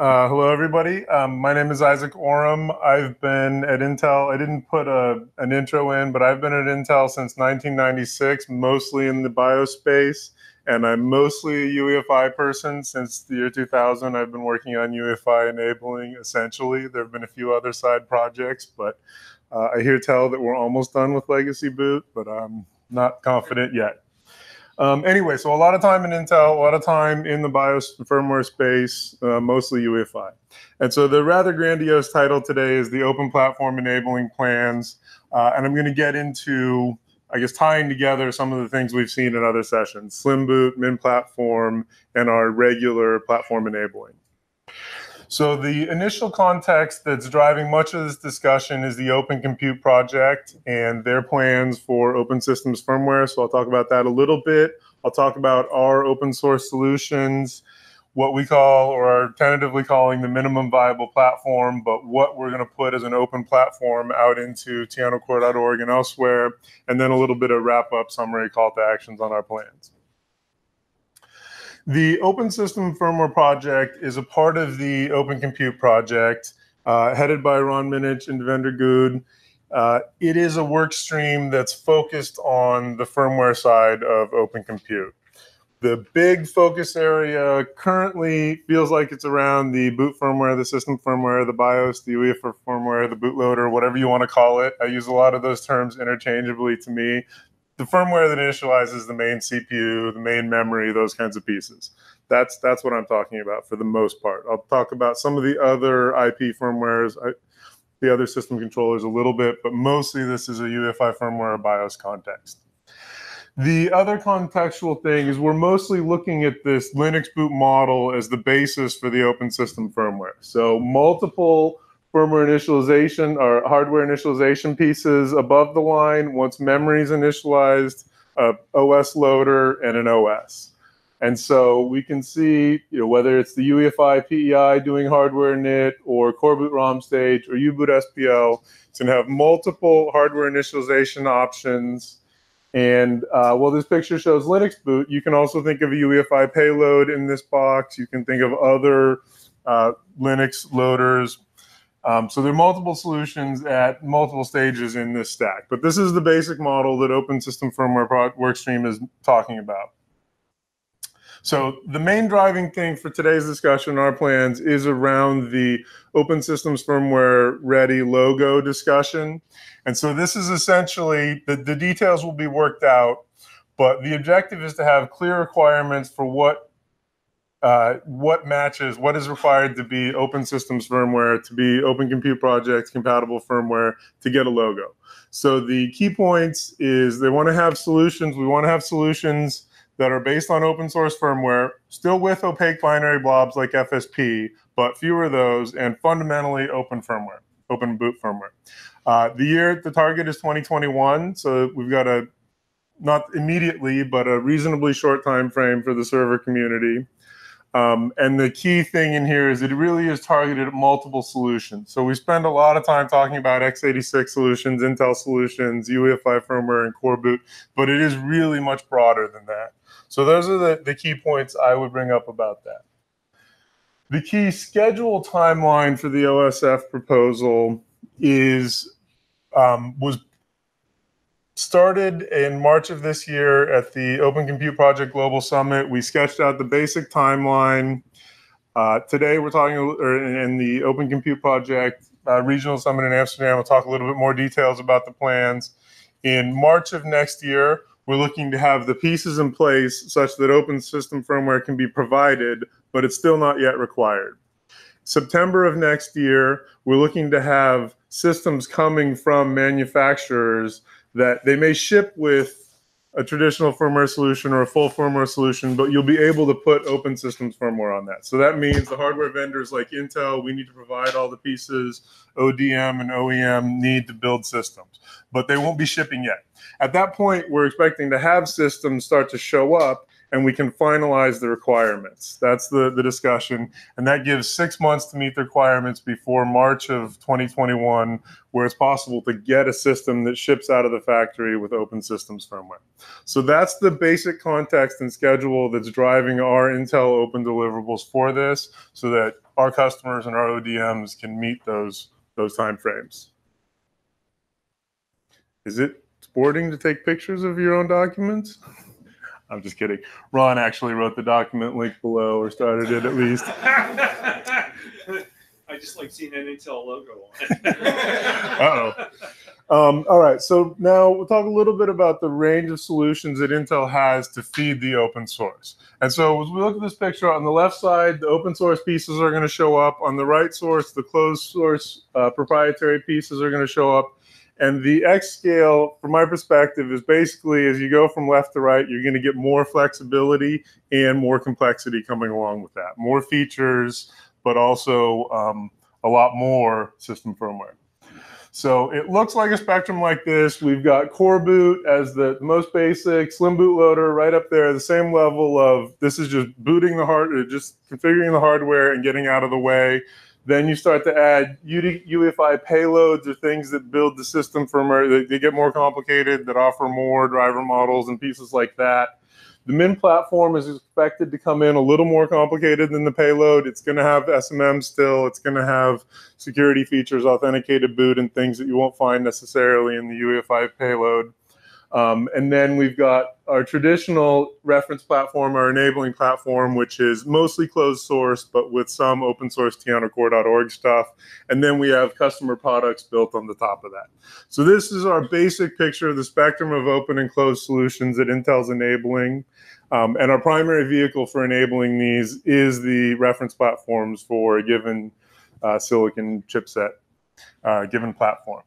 Hello, everybody. My name is Isaac Oram. I've been at Intel. I didn't put an intro in, but I've been at Intel since 1996, mostly in the BIOS space. And I'm mostly a UEFI person. Since the year 2000, I've been working on UEFI enabling, essentially. There have been a few other side projects, but I hear tell that we're almost done with legacy boot, but I'm not confident yet. Anyway, so a lot of time in Intel, a lot of time in the BIOS firmware space, mostly UEFI. And so the rather grandiose title today is the Open Platform Enabling Plans. And I'm going to get into, I guess, tying together some of the things we've seen in other sessions, Slim Boot, MinPlatform, and our regular platform enabling. So the initial context that's driving much of this discussion is the Open Compute Project and their plans for Open Systems Firmware. So I'll talk about that a little bit. I'll talk about our open source solutions, what we call or are tentatively calling the minimum viable platform, but what we're going to put as an open platform out into TianoCore.org and elsewhere, and then a little bit of wrap-up summary call to actions on our plans. The Open System Firmware Project is a part of the Open Compute Project, headed by Ron Minnich and Vendor Goode. It is a work stream that's focused on the firmware side of Open Compute. The big focus area currently feels like it's around the boot firmware, the system firmware, the BIOS, the UEFI firmware, the bootloader, whatever you want to call it. I use a lot of those terms interchangeably to me. The firmware that initializes the main CPU, the main memory, those kinds of pieces. That's what I'm talking about for the most part. I'll talk about some of the other IP firmwares, the other system controllers a little bit, but mostly this is a UEFI firmware or BIOS context. The other contextual thing is we're mostly looking at this Linux boot model as the basis for the open system firmware. So multiple firmware initialization or hardware initialization pieces above the line, once memory is initialized, an OS loader, and an OS. And so we can see, you know, whether it's the UEFI PEI doing hardware init or Coreboot ROM stage or U-Boot SPL, it's going to have multiple hardware initialization options. And while this picture shows Linux boot, you can also think of a UEFI payload in this box. You can think of other Linux loaders. So there are multiple solutions at multiple stages in this stack. But this is the basic model that Open System Firmware Workstream is talking about. So the main driving thing for today's discussion, our plans, is around the Open Systems Firmware Ready logo discussion. And so this is essentially, the details will be worked out, but the objective is to have clear requirements for what matches, what is required to be open systems firmware, to be open compute project compatible firmware, to get a logo. So the key points is they want to have solutions. We want to have solutions that are based on open source firmware, still with opaque binary blobs like FSP, but fewer of those, and fundamentally open firmware, open boot firmware. The target is 2021, so we've got a, not immediately, but a reasonably short time frame for the server community. And the key thing in here is it really is targeted at multiple solutions. So we spend a lot of time talking about x86 solutions, Intel solutions, UEFI firmware, and Coreboot, but it is really much broader than that. So those are the key points I would bring up about that. The key schedule timeline for the OSF proposal is was started in March of this year at the Open Compute Project Global Summit. We sketched out the basic timeline. Today we're talking, or in the Open Compute Project Regional Summit in Amsterdam, we'll talk a little bit more details about the plans. In March of next year, we're looking to have the pieces in place such that open system firmware can be provided, but it's still not yet required. September of next year, we're looking to have systems coming from manufacturers that they may ship with a traditional firmware solution or a full firmware solution, but you'll be able to put open systems firmware on that. So that means the hardware vendors like Intel, we need to provide all the pieces, ODM and OEM need to build systems, but they won't be shipping yet. At that point, we're expecting to have systems start to show up, and we can finalize the requirements. That's the discussion, and that gives 6 months to meet the requirements before March of 2021, where it's possible to get a system that ships out of the factory with open systems firmware. So that's the basic context and schedule that's driving our Intel open deliverables for this, so that our customers and our ODMs can meet those timeframes. Is it boring to take pictures of your own documents? I'm just kidding. Ron actually wrote the document link below, or started it at least. I just like seeing an Intel logo on it. All right, so now we'll talk a little bit about the range of solutions that Intel has to feed the open source. And so as we look at this picture, on the left side, the open source pieces are going to show up. On the right source, the closed source proprietary pieces are going to show up. And the X scale, from my perspective, is basically as you go from left to right, you're going to get more flexibility and more complexity coming along with that. More features, but also a lot more system firmware. So it looks like a spectrum like this. We've got Coreboot as the most basic, Slim bootloader right up there, the same level of this is just booting the hardware, just configuring the hardware and getting out of the way. Then you start to add UEFI payloads or things that build the system firmware. They get more complicated, that offer more driver models and pieces like that. The MinPlatform is expected to come in a little more complicated than the payload. It's going to have SMM still. It's going to have security features, authenticated boot, and things that you won't find necessarily in the UEFI payload. And then we've got our traditional reference platform, our enabling platform, which is mostly closed source, but with some open source TianoCore.org stuff. And then we have customer products built on the top of that. So this is our basic picture of the spectrum of open and closed solutions that Intel's enabling. And our primary vehicle for enabling these is the reference platforms for a given silicon chipset, given platform.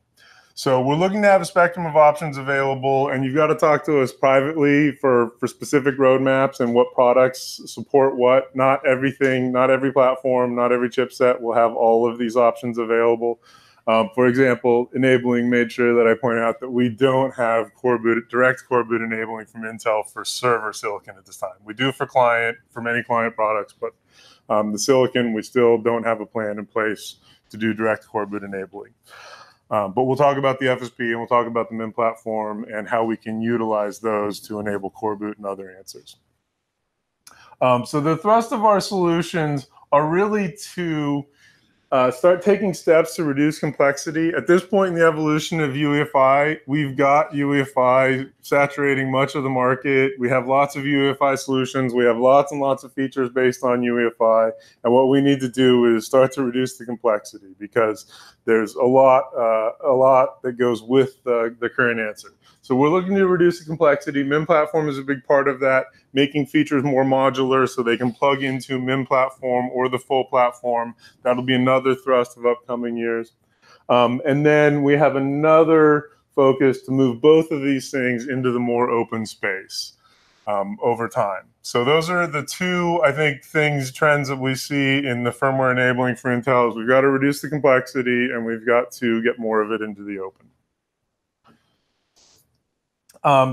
So we're looking to have a spectrum of options available, and you've got to talk to us privately for specific roadmaps and what products support what. Not everything, not every platform, not every chipset will have all of these options available. For example, enabling made sure that I point out that we don't have Coreboot, direct Coreboot enabling from Intel for server silicon at this time. We do for client, for many client products, but the silicon, we still don't have a plan in place to do direct Coreboot enabling. But we'll talk about the FSP and we'll talk about the MinPlatform and how we can utilize those to enable Coreboot and other answers. So the thrust of our solutions are really to start taking steps to reduce complexity. At this point in the evolution of UEFI, we've got UEFI saturating much of the market. We have lots of UEFI solutions. We have lots and lots of features based on UEFI. And what we need to do is start to reduce the complexity, because there's a lot that goes with the current answer. So we're looking to reduce the complexity. MinPlatform is a big part of that, making features more modular so they can plug into MinPlatform or the full platform. That'll be another thrust of upcoming years. And then we have another focus to move both of these things into the more open space over time. So those are the two, I think, trends that we see in the firmware enabling for Intel is we've got to reduce the complexity and we've got to get more of it into the open.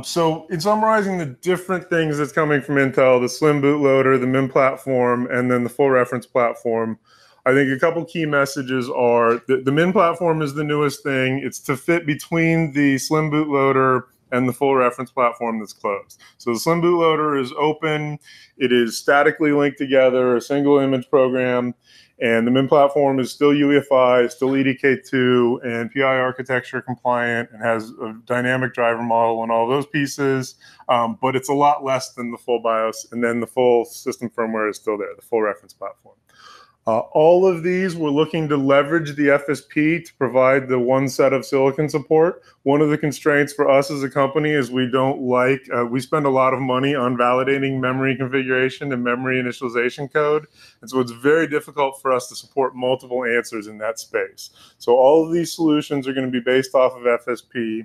So in summarizing the different things that's coming from Intel, the Slim bootloader, the MinPlatform, and then the full reference platform, I think a couple key messages are the MinPlatform is the newest thing. It's to fit between the Slim bootloader and the full reference platform that's closed. So the Slim bootloader is open. It is statically linked together, a single image program. And the MinPlatform is still UEFI, still EDK2, and PI architecture compliant, and has a dynamic driver model and all those pieces. But it's a lot less than the full BIOS. And then the full system firmware is still there, the full reference platform. All of these, we're looking to leverage the FSP to provide the one set of silicon support. One of the constraints for us as a company is we don't like, we spend a lot of money on validating memory configuration and memory initialization code. And so it's very difficult for us to support multiple answers in that space. So all of these solutions are going to be based off of FSP.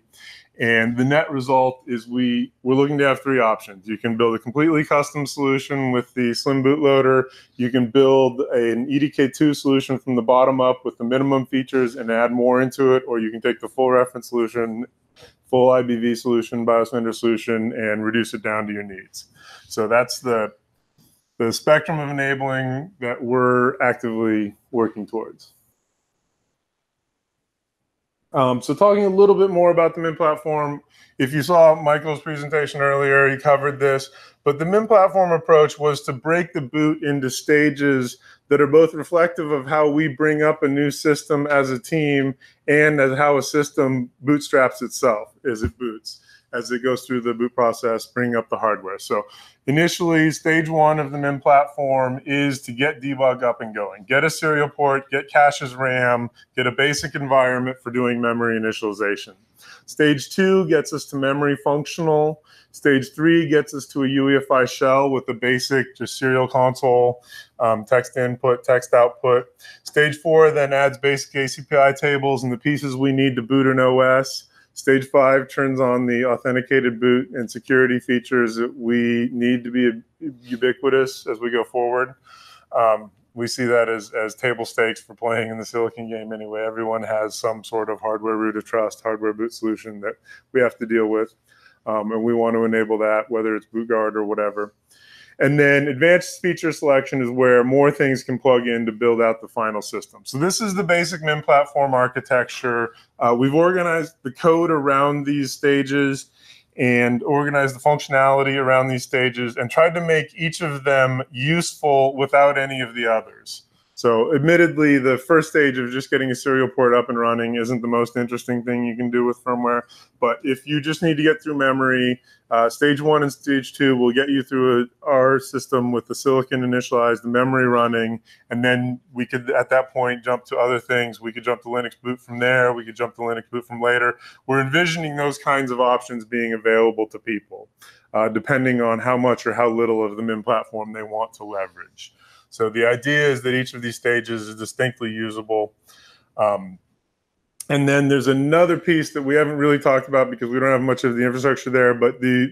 And the net result is we're looking to have three options. You can build a completely custom solution with the Slim bootloader. You can build an EDK2 solution from the bottom up with the minimum features and add more into it, or you can take the full reference solution, full IBV solution, BIOS vendor solution, and reduce it down to your needs. So that's the spectrum of enabling that we're actively working towards. So talking a little bit more about the MinPlatform, if you saw Michael's presentation earlier, he covered this, but the MinPlatform approach was to break the boot into stages that are both reflective of how we bring up a new system as a team and as how a system bootstraps itself as it boots, as it goes through the boot process, bringing up the hardware. So initially, stage one of the MinPlatform is to get debug up and going. Get a serial port, get caches RAM, get a basic environment for doing memory initialization. Stage two gets us to memory functional. Stage three gets us to a UEFI shell with a basic just serial console, text input, text output. Stage four then adds basic ACPI tables and the pieces we need to boot an OS. Stage five turns on the authenticated boot and security features that we need to be ubiquitous as we go forward. We see that as table stakes for playing in the silicon game anyway. Everyone has some sort of hardware root of trust, hardware boot solution that we have to deal with. And we want to enable that, whether it's BootGuard or whatever. And then advanced feature selection is where more things can plug in to build out the final system. So this is the basic MinPlatform architecture. We've organized the code around these stages and organized the functionality around these stages and tried to make each of them useful without any of the others. So admittedly, the first stage of just getting a serial port up and running isn't the most interesting thing you can do with firmware. But if you just need to get through memory, stage one and stage two will get you through our system with the silicon initialized, the memory running, and then we could, at that point, jump to other things. We could jump to Linux boot from there. We could jump to Linux boot from later. We're envisioning those kinds of options being available to people, depending on how much or how little of the MinPlatform they want to leverage. So the idea is that each of these stages is distinctly usable. And then there's another piece that we haven't really talked about because we don't have much of the infrastructure there, but the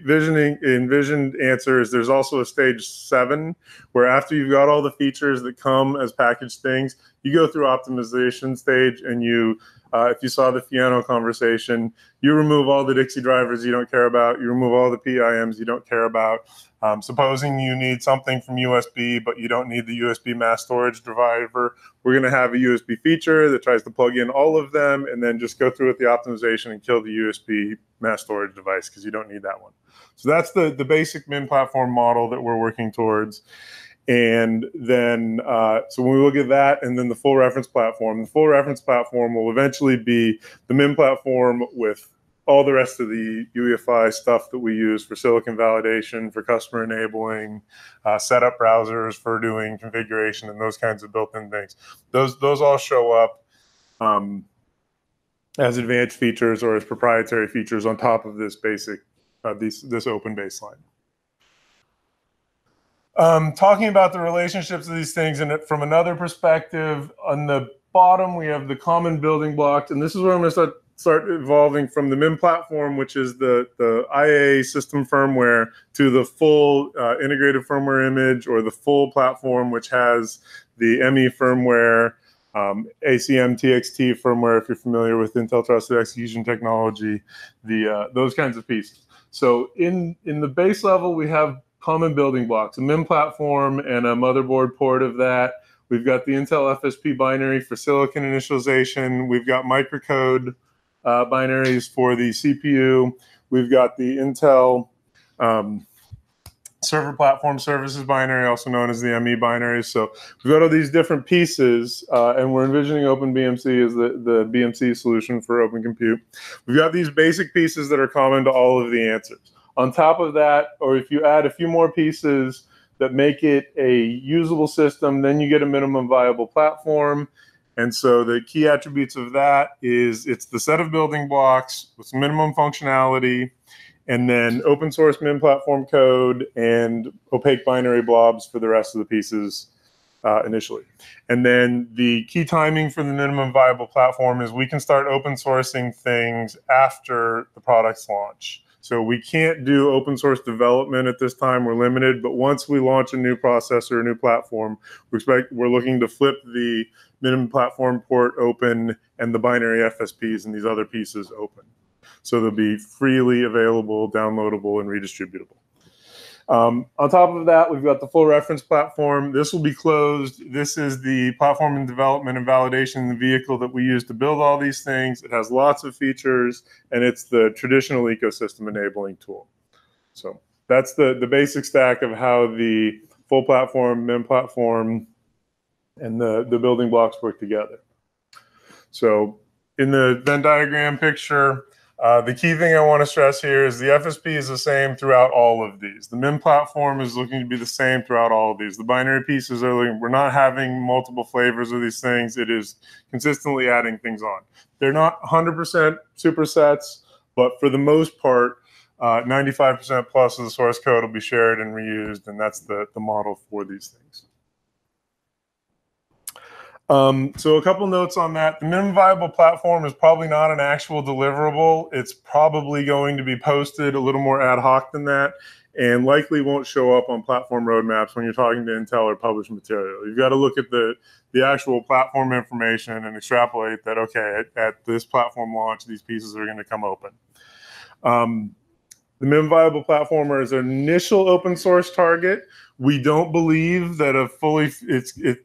envisioned answer is there's also a stage seven, where after you've got all the features that come as packaged things, you go through optimization stage and you, if you saw the Fiano conversation, you remove all the Dixie drivers you don't care about, you remove all the PIMs you don't care about. Supposing you need something from USB, but you don't need the USB mass storage driver, we're going to have a USB feature that tries to plug in all of them and then just go through with the optimization and kill the USB mass storage device because you don't need that one. So that's the basic MinPlatform model that we're working towards. And then, so when we look at that and then the full reference platform will eventually be the MinPlatform with all the rest of the UEFI stuff that we use for silicon validation, for customer enabling, setup browsers for doing configuration and those kinds of built-in things. Those all show up as advanced features or as proprietary features on top of this basic, this open baseline. Talking about the relationships of these things and from another perspective, on the bottom we have the common building blocks, and this is where I'm going to start evolving from the MinPlatform, which is the IA system firmware, to the full integrated firmware image or the full platform, which has the ME firmware, ACM TXT firmware, if you're familiar with Intel Trusted Execution Technology, those kinds of pieces. So in the base level, we have common building blocks, a MinPlatform and a motherboard port of that. We've got the Intel FSP binary for silicon initialization. We've got microcode binaries for the CPU. We've got the Intel server platform services binary, also known as the ME binary. So we've got all these different pieces, and we're envisioning OpenBMC as the BMC solution for Open Compute. We've got these basic pieces that are common to all of the answers. On top of that, or if you add a few more pieces that make it a usable system, then you get a minimum viable platform. And so the key attributes of that is it's the set of building blocks with minimum functionality, and then open source MinPlatform code and opaque binary blobs for the rest of the pieces initially. And then the key timing for the minimum viable platform is we can start open sourcing things after the product's launch. So we can't do open source development at this time, we're limited, but once we launch a new processor, a new platform, we're looking to flip the MinPlatform port open and the binary FSPs and these other pieces open. so they'll be freely available, downloadable, and redistributable. On top of that, we've got the full reference platform. This will be closed. This is the platform and development and validation, the vehicle that we use to build all these things. It has lots of features, and it's the traditional ecosystem enabling tool. So that's the basic stack of how the full platform, MinPlatform, and the building blocks work together. So in the Venn diagram picture, the key thing I want to stress here is the FSP is the same throughout all of these. The MinPlatform is looking to be the same throughout all of these. The binary pieces are looking, we're not having multiple flavors of these things. It is consistently adding things on. They're not 100% supersets, but for the most part, 95% plus of the source code will be shared and reused, and that's the model for these things. So a couple notes on that. The minimum viable platform is probably not an actual deliverable. It's probably going to be posted a little more ad hoc than that, and likely won't show up on platform roadmaps when you're talking to Intel or published material. You've got to look at the actual platform information and extrapolate that, okay, at this platform launch, these pieces are going to come open. The minimum viable platformer is an initial open source target. We don't believe that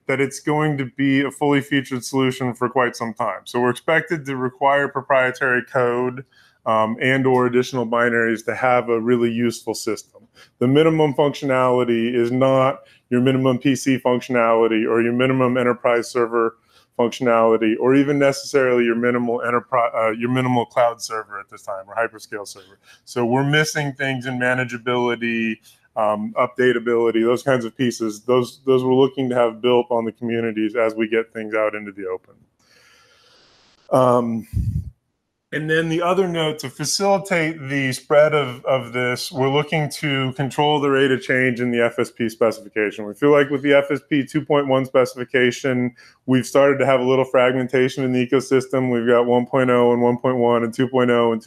it's going to be a fully featured solution for quite some time. So we're expected to require proprietary code and or additional binaries to have a really useful system. The minimum functionality is not your minimum PC functionality or your minimum enterprise server functionality, or even necessarily your minimal enterprise, your minimal cloud server at this time, or hyperscale server. So we're missing things in manageability, updatability, those kinds of pieces. Those we're looking to have built on the communities as we get things out into the open. And then the other note, to facilitate the spread of this, we're looking to control the rate of change in the FSP specification. We feel like with the FSP 2.1 specification, we've started to have a little fragmentation in the ecosystem. We've got 1.0 and 1.1 and 2.0 and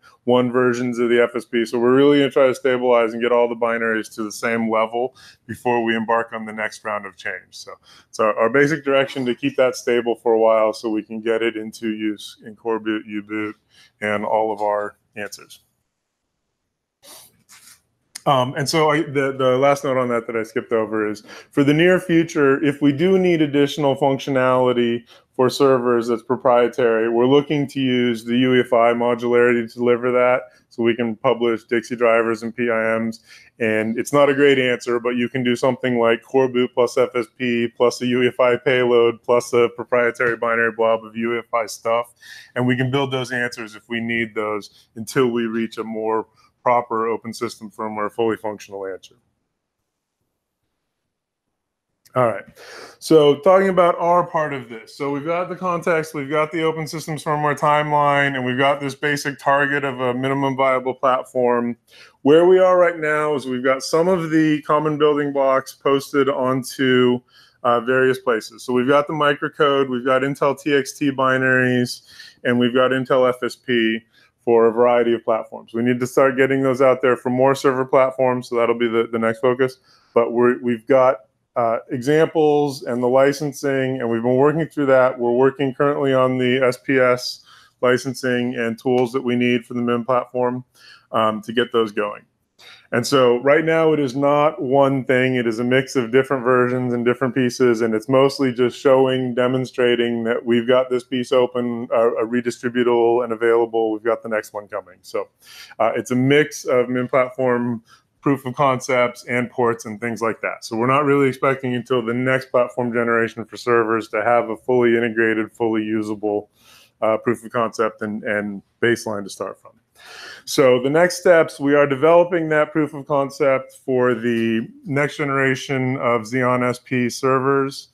2.1 versions of the FSP. So we're really going to try to stabilize and get all the binaries to the same level before we embark on the next round of change. So it's our basic direction to keep that stable for a while so we can get it into use in Coreboot, U-Boot, and all of our answers. And so the last note on that I skipped over is, for the near future, if we do need additional functionality for servers that's proprietary, we're looking to use the UEFI modularity to deliver that, so we can publish Dixie drivers and PIMs. And it's not a great answer, but you can do something like Coreboot plus FSP plus a UEFI payload plus a proprietary binary blob of UEFI stuff. And we can build those answers if we need those until we reach a more proper open system firmware fully functional answer. All right, so talking about our part of this. So we've got the context, we've got the open systems firmware timeline, and we've got this basic target of a minimum viable platform. Where we are right now is we've got some of the common building blocks posted onto various places. So we've got the microcode, we've got Intel TXT binaries, and we've got Intel FSP for a variety of platforms. We need to start getting those out there for more server platforms, so that'll be the next focus. But we've got examples and the licensing, and we've been working through that. We're working currently on the SPS licensing and tools that we need for the MinPlatform to get those going. And so right now it is not one thing. It is a mix of different versions and different pieces, and it's mostly just showing, demonstrating that we've got this piece open, a redistributable and available. We've got the next one coming. So it's a mix of MinPlatform proof of concepts and ports and things like that. So we're not really expecting until the next platform generation for servers to have a fully integrated, fully usable proof of concept and baseline to start from. So the next steps, we are developing that proof of concept for the next generation of Xeon SP servers.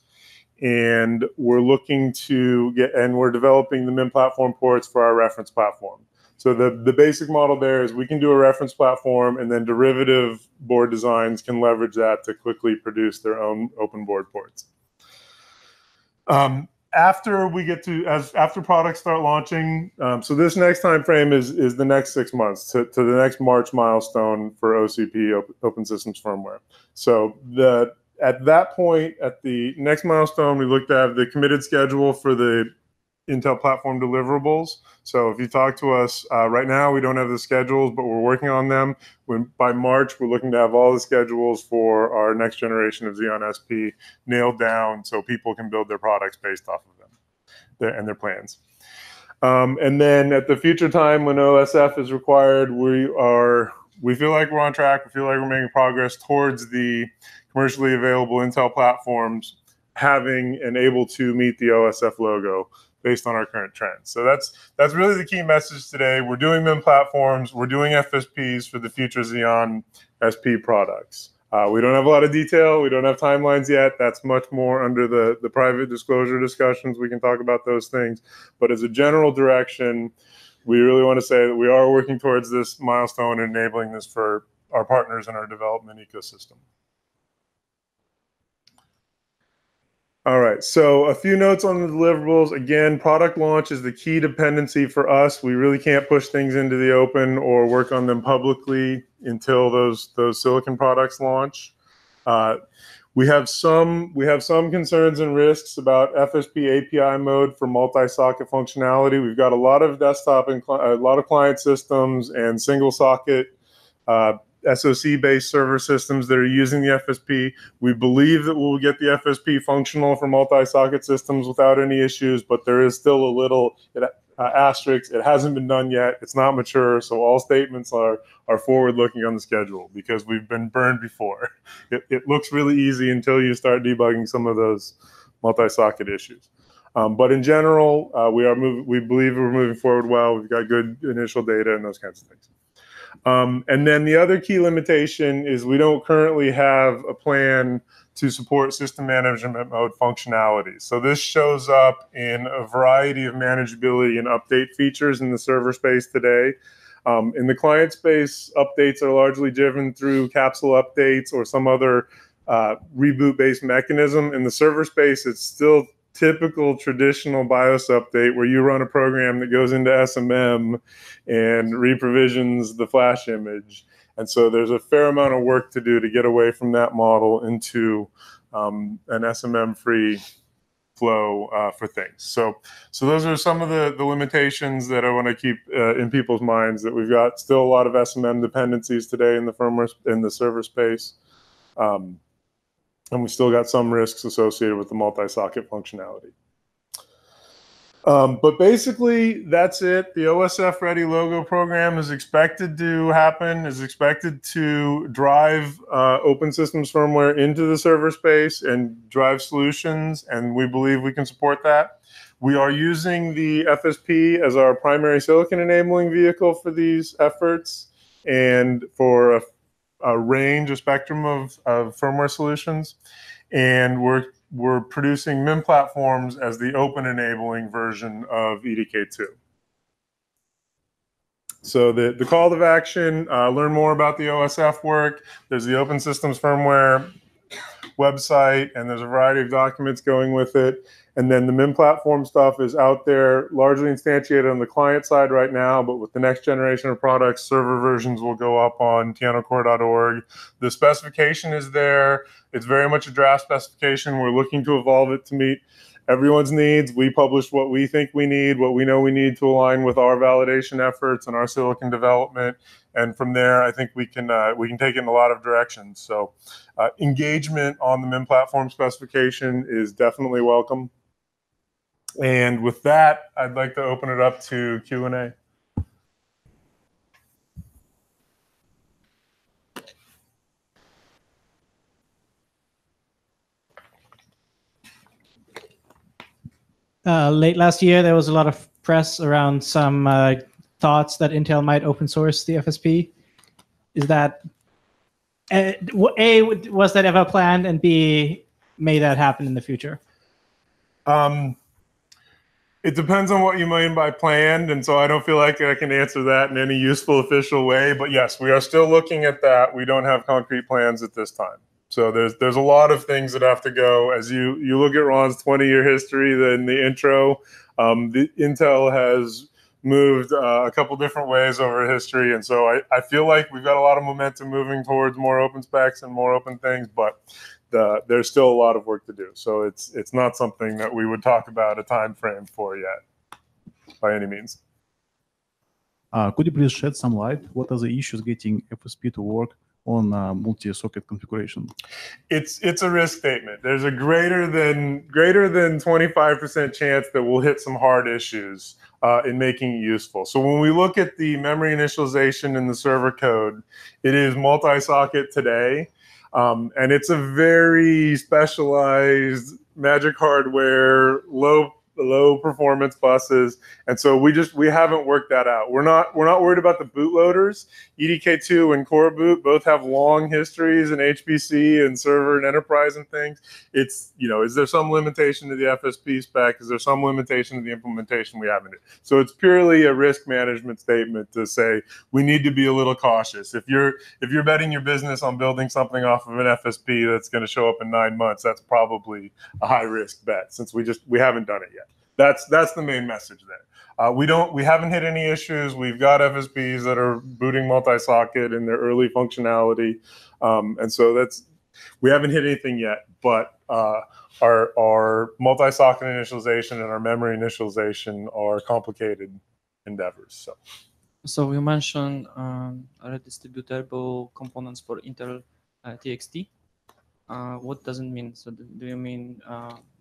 And we're looking to get, and we're developing the MinPlatform ports for our reference platform. So the basic model there is we can do a reference platform, and then derivative board designs can leverage that to quickly produce their own open board ports. After products start launching, so this next time frame is the next 6 months to the next March milestone for OCP, Open Systems Firmware. So at that point, at the next milestone, we looked at the committed schedule for the Intel platform deliverables. So if you talk to us right now, we don't have the schedules, but we're working on them. By March, we're looking to have all the schedules for our next generation of Xeon SP nailed down so people can build their products based off of them and their plans. And then at the future time when OSF is required, we feel like we're on track. We feel like we're making progress towards the commercially available Intel platforms having and able to meet the OSF logo based on our current trends. So that's really the key message today. We're doing MIM platforms. We're doing FSPs for the future Xeon SP products. We don't have a lot of detail. We don't have timelines yet. That's much more under the private disclosure discussions. We can talk about those things. But as a general direction, we really want to say that we are working towards this milestone and enabling this for our partners in our development ecosystem. All right, so a few notes on the deliverables. Again, product launch is the key dependency for us. We really can't push things into the open or work on them publicly until those silicon products launch. We have some concerns and risks about FSP API mode for multi-socket functionality. We've got a lot of desktop and a lot of client systems and single socket SoC-based server systems that are using the FSP. We believe that we'll get the FSP functional for multi-socket systems without any issues, but there is still a little asterisk. It hasn't been done yet. It's not mature, so all statements are forward-looking on the schedule because we've been burned before. It looks really easy until you start debugging some of those multi-socket issues. But in general, we believe we're moving forward well. We've got good initial data and those kinds of things. And then the other key limitation is we don't currently have a plan to support system management mode functionality. So this shows up in a variety of manageability and update features in the server space today. In the client space, updates are largely driven through capsule updates or some other reboot-based mechanism. In the server space, it's still typical traditional BIOS update where you run a program that goes into SMM and reprovisions the flash image. And so there's a fair amount of work to do to get away from that model into an SMM-free flow for things. So those are some of the limitations that I want to keep in people's minds, that we've got still a lot of SMM dependencies today in the firmware, in the server space. And we still got some risks associated with the multi-socket functionality. But basically, that's it. The OSF Ready logo program is expected to happen, is expected to drive open systems firmware into the server space and drive solutions, and we believe we can support that. We are using the FSP as our primary silicon enabling vehicle for these efforts and for a range, a spectrum of firmware solutions, and we're producing MIM platforms as the open enabling version of EDK2. So the call to action, learn more about the OSF work. There's the Open Systems Firmware website, and there's a variety of documents going with it. And then the MIM platform stuff is out there, largely instantiated on the client side right now, but with the next generation of products, server versions will go up on TianoCore.org. The specification is there. It's very much a draft specification. We're looking to evolve it to meet everyone's needs. We publish what we think we need, what we know we need to align with our validation efforts and our silicon development. And from there, I think we can take it in a lot of directions. So engagement on the MIM platform specification is definitely welcome. And with that, I'd like to open it up to Q&A. Late last year, there was a lot of press around some thoughts that Intel might open source the FSP. Is that, A, was that ever planned? And B, may that happen in the future? It depends on what you mean by planned, and so I don't feel like I can answer that in any useful official way. But yes, we are still looking at that. We don't have concrete plans at this time. So there's a lot of things that have to go. As you look at Ron's 20-year history in the intro, the Intel has moved a couple different ways over history. And so I feel like we've got a lot of momentum moving towards more open specs and more open things, but there's still a lot of work to do. So it's not something that we would talk about a time frame for yet. by any means. Could you please shed some light? What are the issues getting FSP to work on multi-socket configuration? It's a risk statement. There's a greater than 25% chance that we'll hit some hard issues in making it useful. So when we look at the memory initialization in the server code, it is multi-socket today, and it's a very specialized magic hardware, low performance buses, and so we haven't worked that out. We're not worried about the bootloaders. EDK2 and Coreboot both have long histories in HPC and server and enterprise and things. It's, you know, is there some limitation to the FSP spec? Is there some limitation to the implementation we have in it? So it's purely a risk management statement to say we need to be a little cautious. If you're betting your business on building something off of an FSP that's going to show up in 9 months, that's probably a high risk bet, since we haven't done it yet. That's the main message there. We haven't hit any issues. We've got FSPs that are booting multi-socket in their early functionality, and so we haven't hit anything yet. But our multi-socket initialization and our memory initialization are complicated endeavors. So you mentioned redistributable components for Intel TXT. What does it mean? So do you mean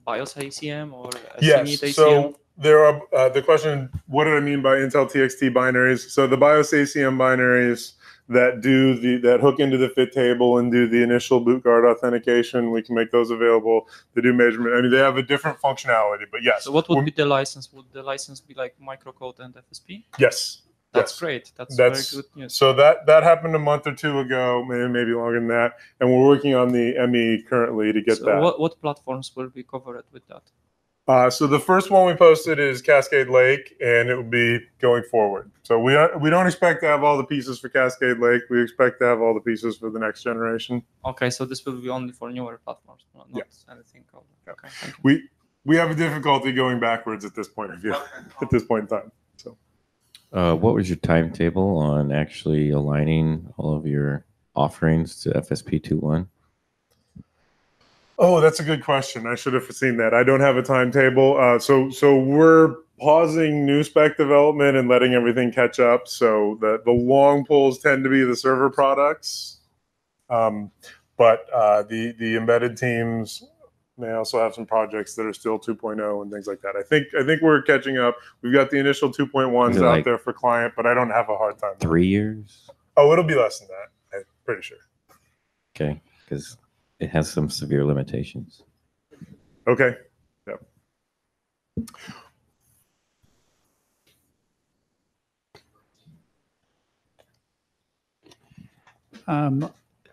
BIOS ACM or yes, ACM? So there are the question, what do I mean by Intel TXT binaries? So the BIOS ACM binaries that that hook into the fit table and do the initial BootGuard authentication, we can make those available. They do measurement. I mean, they have a different functionality, but yes. So what would be the license? Would the license be like microcode and FSP? Yes. That's great. That's very good news. So that happened a month or two ago, maybe longer than that, and we're working on the ME currently to get that. What platforms will be covered with that? So the first one we posted is Cascade Lake, and it will be going forward. So we don't expect to have all the pieces for Cascade Lake. We expect to have all the pieces for the next generation. Okay, so this will be only for newer platforms, not anything called. Yeah. Okay, we have a difficulty going backwards at this point of view, at this point in time. What was your timetable on actually aligning all of your offerings to FSP 2.1? Oh, that's a good question. I should have seen that. I don't have a timetable. So we're pausing new spec development and letting everything catch up. So the long pulls tend to be the server products, but the embedded teams may also have some projects that are still 2.0 and things like that. I think we're catching up. We've got the initial 2.1s out there for client, but I don't have a hard time. 3 years? Oh, it'll be less than that. I'm pretty sure. Okay, because it has some severe limitations. Okay. Yep.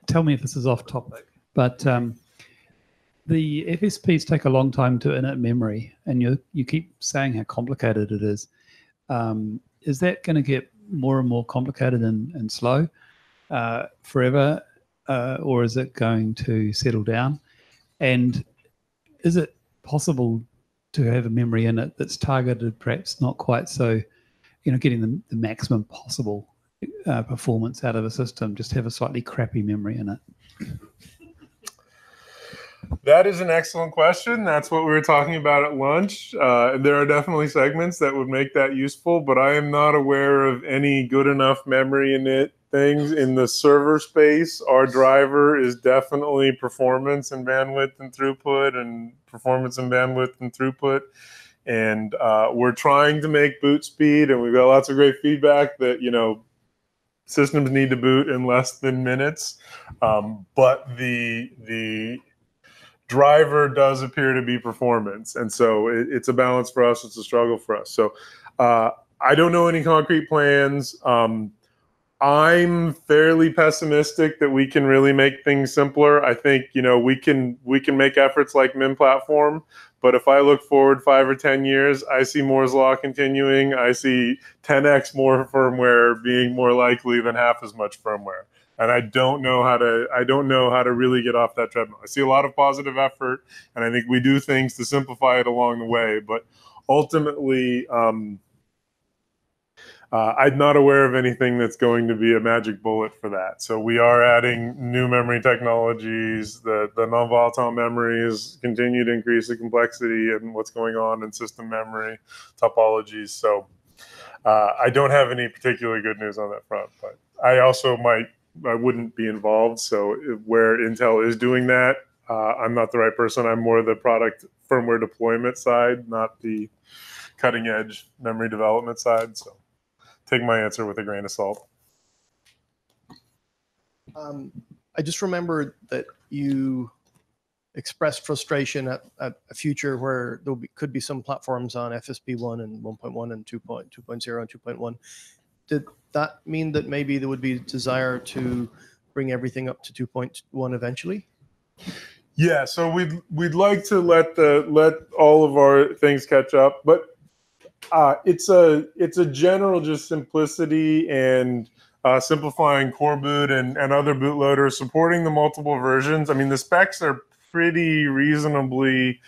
Tell me if this is off topic, but the FSPs take a long time to init memory, and you keep saying how complicated it is. Is that going to get more and more complicated and slow forever, or is it going to settle down? And is it possible to have a memory in it that's targeted, perhaps not quite so, getting the maximum possible performance out of a system, just have a slightly crappy memory in it? That is an excellent question. That's what we were talking about at lunch. There are definitely segments that would make that useful, but I am not aware of any good enough memory in it things in the server space. Our driver is definitely performance and bandwidth and throughput, and And we're trying to make boot speed, and we've got lots of great feedback that, systems need to boot in less than minutes. But the driver does appear to be performance, and so it's a balance for us. It's a struggle for us. So I don't know any concrete plans. I'm fairly pessimistic that we can really make things simpler. I think we can make efforts like MinPlatform, but if I look forward 5 or 10 years, I see Moore's Law continuing. I see 10x more firmware being more likely than half as much firmware. And I don't know how to really get off that treadmill. I see a lot of positive effort, and I think we do things to simplify it along the way. But ultimately, I'm not aware of anything that's going to be a magic bullet for that. So we are adding new memory technologies. The non-volatile memories continue to increase the complexity and what's going on in system memory topologies. So I don't have any particularly good news on that front, but I also wouldn't be involved. So where Intel is doing that, I'm not the right person. I'm more the product firmware deployment side, not the cutting edge memory development side. So take my answer with a grain of salt. I just remembered that you expressed frustration at a future where there could be some platforms on FSP1 and 1.1 and 2.0 and 2.1. Did that mean that maybe there would be a desire to bring everything up to 2.1 eventually? Yeah, so we'd like to let all of our things catch up, but it's a general just simplicity and simplifying Coreboot and other bootloaders, supporting the multiple versions. I mean, the specs are pretty reasonably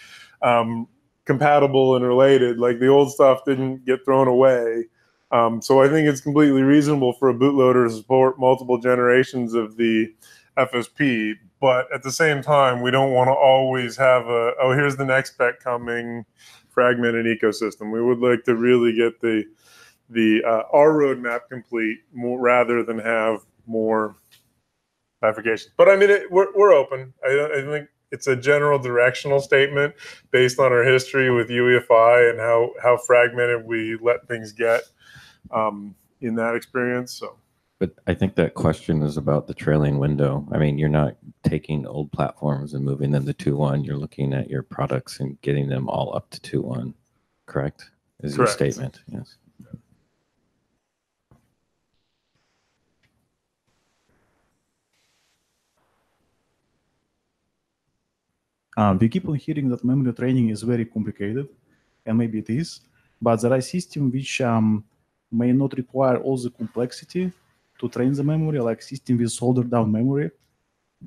compatible and related. Like, the old stuff didn't get thrown away. So I think it's completely reasonable for a bootloader to support multiple generations of the FSP. But at the same time, we don't want to always have a, oh, here's the next spec coming, fragmented ecosystem. We would like to really get the our roadmap complete more, rather than have more bifurcations. But I mean, we're open. I think it's a general directional statement based on our history with UEFI and how fragmented we let things get in that experience. So. But I think that question is about the trailing window. I mean, you're not taking old platforms and moving them to 2.1. You're looking at your products and getting them all up to 2.1, correct? Is your statement, yes. We keep on hearing that memory training is very complicated, and maybe it is, but there are systems which may not require all the complexity to train the memory, like system with soldered down memory.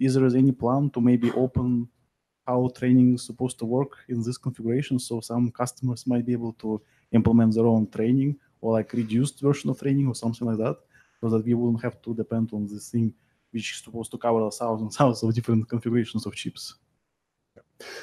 Is there any plan to maybe open how training is supposed to work in this configuration, so some customers might be able to implement their own training, or like reduced version of training or something like that, so that we wouldn't have to depend on this thing which is supposed to cover thousands of different configurations of chips?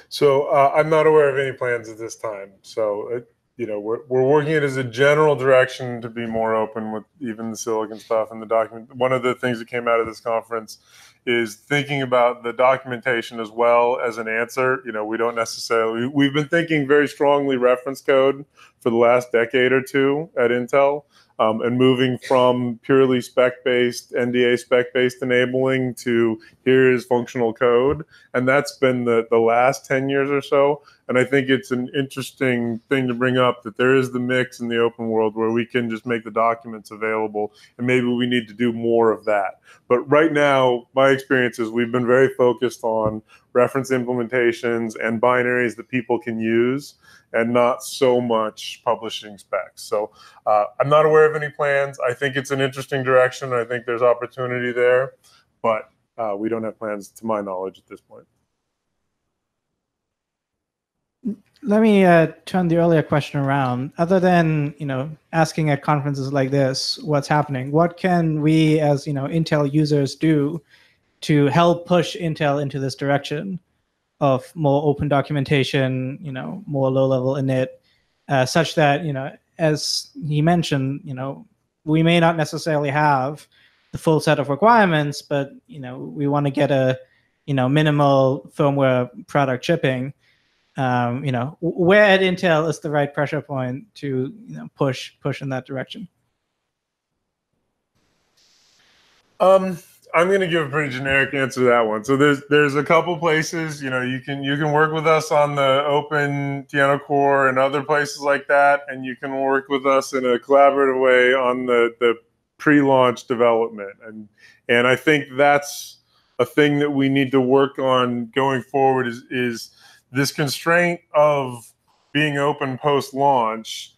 So I'm not aware of any plans at this time. So you know, we're working it as a general direction to be more open with even the silicon stuff and the document. One of the things that came out of this conference is thinking about the documentation as well as an answer. You know, we don't necessarily, we've been thinking very strongly reference code for the last decade or two at Intel, and moving from purely spec-based, NDA spec-based enabling to here is functional code. And that's been the last 10 years or so. And I think it's an interesting thing to bring up, that there is the mix in the open world where we can just make the documents available, and maybe we need to do more of that. But right now, my experience is we've been very focused on reference implementations and binaries that people can use, and not so much publishing specs. So I'm not aware of any plans. I think it's an interesting direction. I think there's opportunity there, but we don't have plans to my knowledge at this point. Let me turn the earlier question around. Other than, you know, asking at conferences like this, what's happening? What can we, as you know, Intel users do to help push Intel into this direction of more open documentation, you know, more low-level init, such that, you know, as he mentioned, you know, we may not necessarily have the full set of requirements, but you know, we want to get a, you know, minimal firmware product shipping. You know, where at Intel is the right pressure point to, you know, push in that direction? I'm going to give a pretty generic answer to that one. So there's a couple places, you know, you can work with us on the Open TianoCore and other places like that, and you can work with us in a collaborative way on the pre-launch development, and I think that's a thing that we need to work on going forward is this constraint of being open post-launch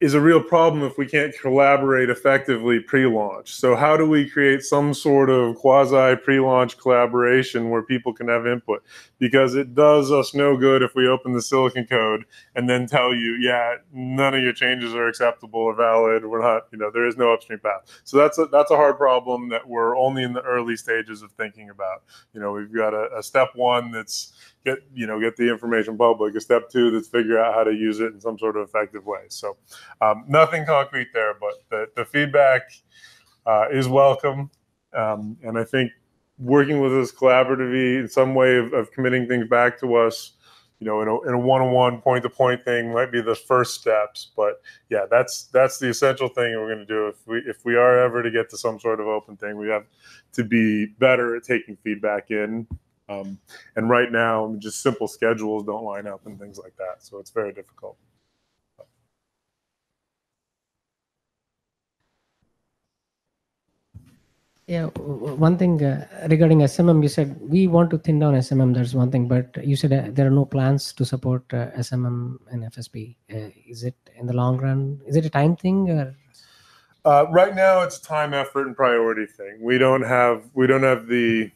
is a real problem if we can't collaborate effectively pre-launch. So how do we create some sort of quasi pre-launch collaboration where people can have input? Because it does us no good if we open the silicon code and then tell you, yeah, none of your changes are acceptable or valid. We're not, you know, there is no upstream path. So that's a hard problem that we're only in the early stages of thinking about. You know, we've got a step one that's get the information public, a step two that's figure out how to use it in some sort of effective way. So nothing concrete there, but the feedback is welcome. And I think working with us collaboratively in some way of committing things back to us, you know, in a one-on-one point-to-point thing might be the first steps. But yeah, that's the essential thing we're going to do. If we are ever to get to some sort of open thing, we have to be better at taking feedback in. And right now, just simple schedules don't line up and things like that. So it's very difficult. Yeah, one thing regarding SMM, you said we want to thin down SMM. That's one thing, but you said there are no plans to support SMM and FSP. Is it in the long run? Is it a time thing? Or? Right now, it's a time, effort, and priority thing. We don't have the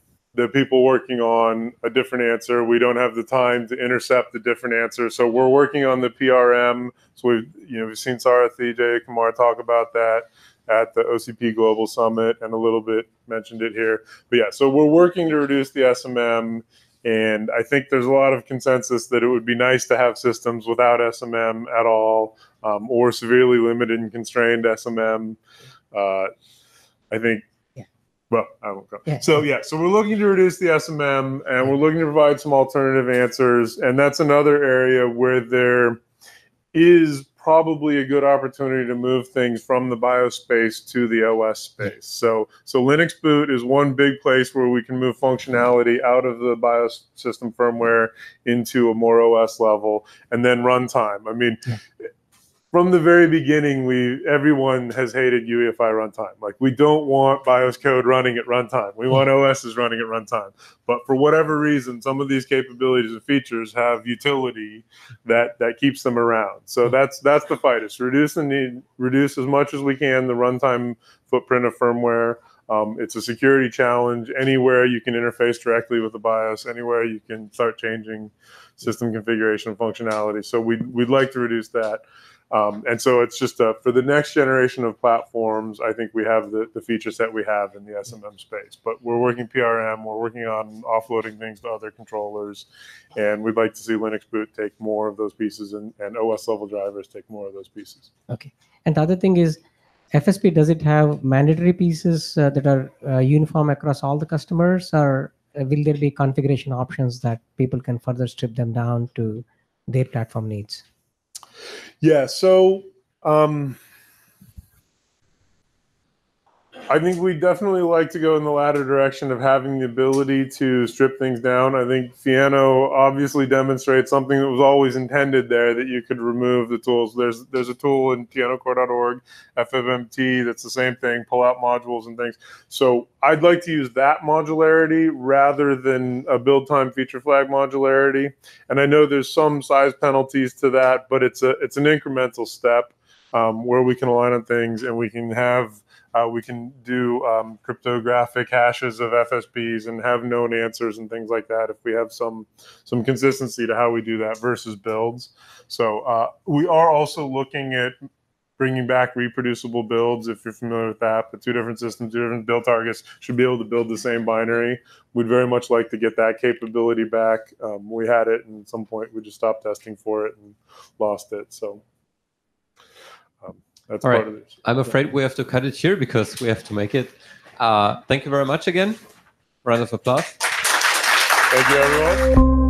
people working on a different answer. We don't have the time to intercept the different answer. So we're working on the PRM. So we've seen Sarathy J Kumar talk about that at the OCP Global Summit and a little bit mentioned it here. But yeah, so we're working to reduce the SMM. And I think there's a lot of consensus that it would be nice to have systems without SMM at all, or severely limited and constrained SMM. I think, well, I won't go. Yeah. So yeah, so we're looking to reduce the SMM, and we're looking to provide some alternative answers. And that's another area where there is probably a good opportunity to move things from the BIOS space to the OS space. So Linux boot is one big place where we can move functionality out of the BIOS system firmware into a more OS level, and then runtime. I mean. Yeah. From the very beginning, everyone has hated UEFI runtime. Like, we don't want BIOS code running at runtime. We want OSs running at runtime. But for whatever reason, some of these capabilities and features have utility that keeps them around. So that's the fight. It's reduce as much as we can the runtime footprint of firmware. It's a security challenge. Anywhere you can interface directly with the BIOS, anywhere you can start changing system configuration and functionality. So we'd like to reduce that. And so it's just for the next generation of platforms, I think we have the feature set we have in the SMM space. But we're working PRM, we're working on offloading things to other controllers, and we'd like to see Linux boot take more of those pieces and OS level drivers take more of those pieces. Okay. And the other thing is, FSP, does it have mandatory pieces that are uniform across all the customers, or will there be configuration options that people can further strip them down to their platform needs? Yeah, so I think we definitely like to go in the latter direction of having the ability to strip things down. I think Fiano obviously demonstrates something that was always intended there, that you could remove the tools. There's a tool in TianoCore.org, FFMT, that's the same thing, pull out modules and things. So I'd like to use that modularity rather than a build time feature flag modularity. And I know there's some size penalties to that, but it's an incremental step where we can align on things, and we can have we can do cryptographic hashes of FSPs and have known answers and things like that if we have some consistency to how we do that versus builds. So we are also looking at bringing back reproducible builds, if you're familiar with that. But two different systems, two different build targets should be able to build the same binary. We'd very much like to get that capability back. We had it, and at some point we just stopped testing for it and lost it. So. That's all part right. Of it. I'm afraid we have to cut it here because we have to make it. Thank you very much again. Round of applause. Thank you, everyone.